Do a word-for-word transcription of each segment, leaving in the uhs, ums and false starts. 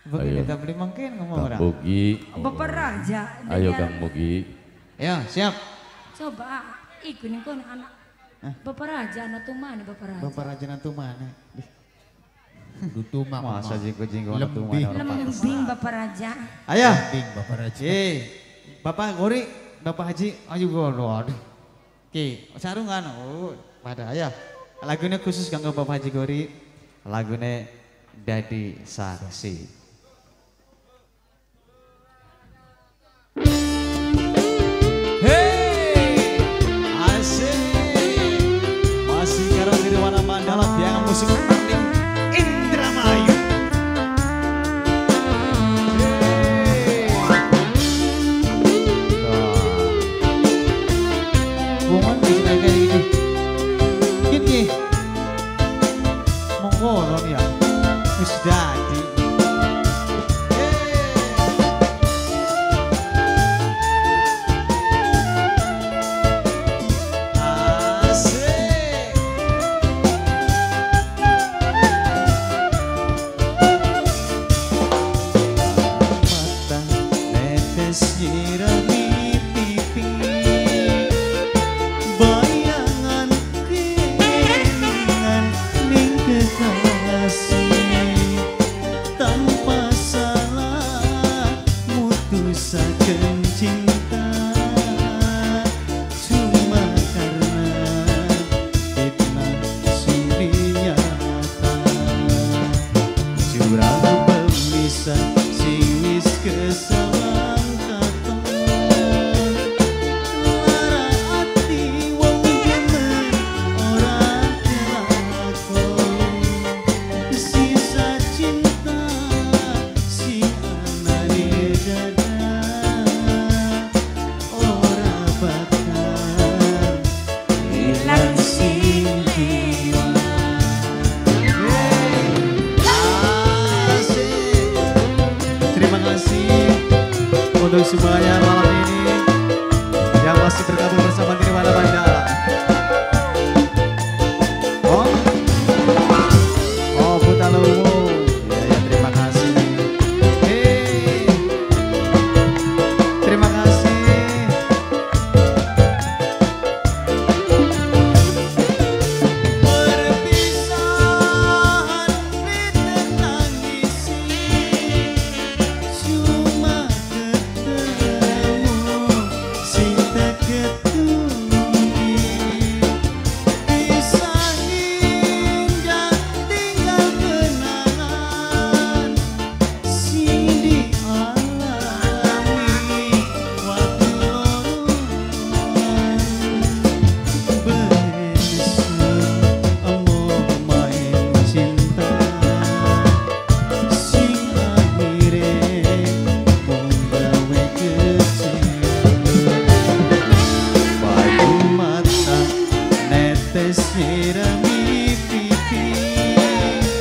Begini tak boleh mungkin ngomong orang. Kang Bogi. Beperah aja. Ayo Kang Bogi. Ya siap. Coba ikut nih kon anak. Beperah aja anak tu mana beperah aja. Beperah aja anak tu mana. Dutu mak. Masa jengko-jengko anak tu mana orang. Lembing beperah aja. Ayah. Lembing beperah aja. Eh, Bapak Gori, Bapak Haji, ayo goroh. Oke, sarungan. Oh, pada ayah. Lagunya khusus kanggo Bapak Haji Gori. Lagunya Dadi Saksi. Nirwana Mandala biang musik penting Indramayu. Bungan kita kayak gini, gini, mongolon ya, musdadi. Untuk semuanya malam ini yang masih bergabung bersama Nirwana Mandala. Oh, oh Butalowo, ya ya terima kasih. Hey, terima kasih.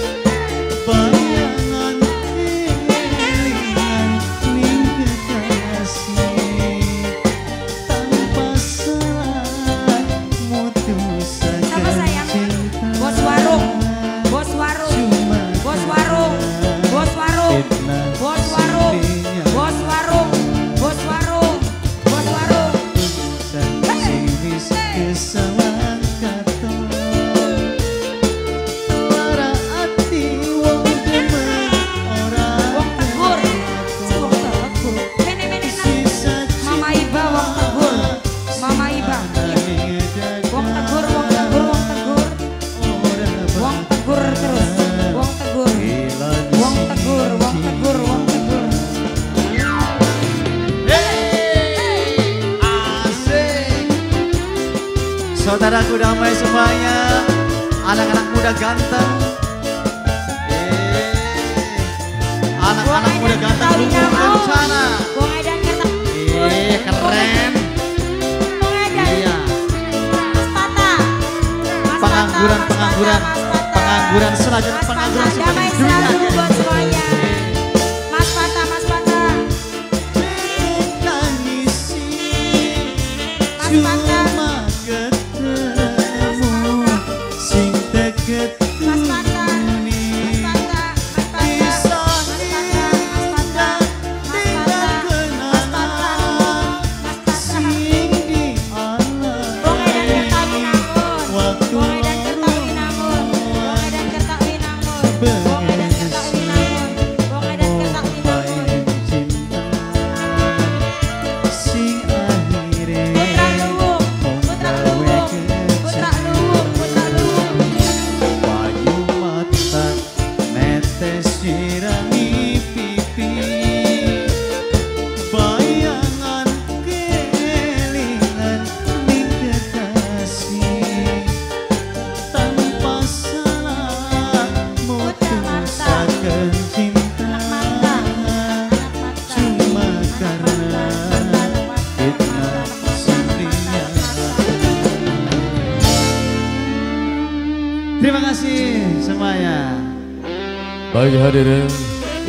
Perpisahan bete tangisi. Saudaraku damai semuanya, anak-anak muda ganteng, anak-anak muda ganteng lumpuhkan sana, eh keren, iya, pengangguran, pengangguran, pengangguran selajar, pengangguran sepanjang dunia. Mas Pata, Mas Pata, Mas Pata, Mas Pata. Terima kasih semuanya. Baik hadirin,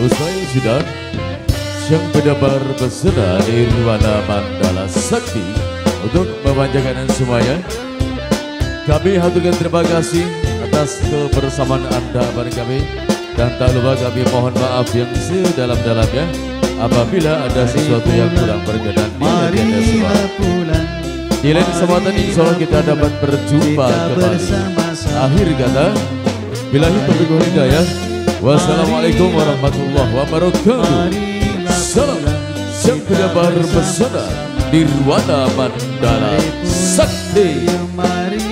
usai sidang yang pendabar beserta Nirwana Mandala Sakti untuk memanjakan semuanya. Kami haturkan terima kasih atas kebersamaan Anda bareng kami, dan tak lupa kami mohon maaf yang sedalam-dalamnya apabila ada sesuatu yang kurang berkenan di hati semua. Di lain kesempatan insya Allah kita dapat berjumpa kembali. Akhir kata, billahi taufiq wal hidayah. Wassalamualaikum warahmatullahi wabarakatuh. Salam yang pendabar pesona Nirwana Mandala Sakti.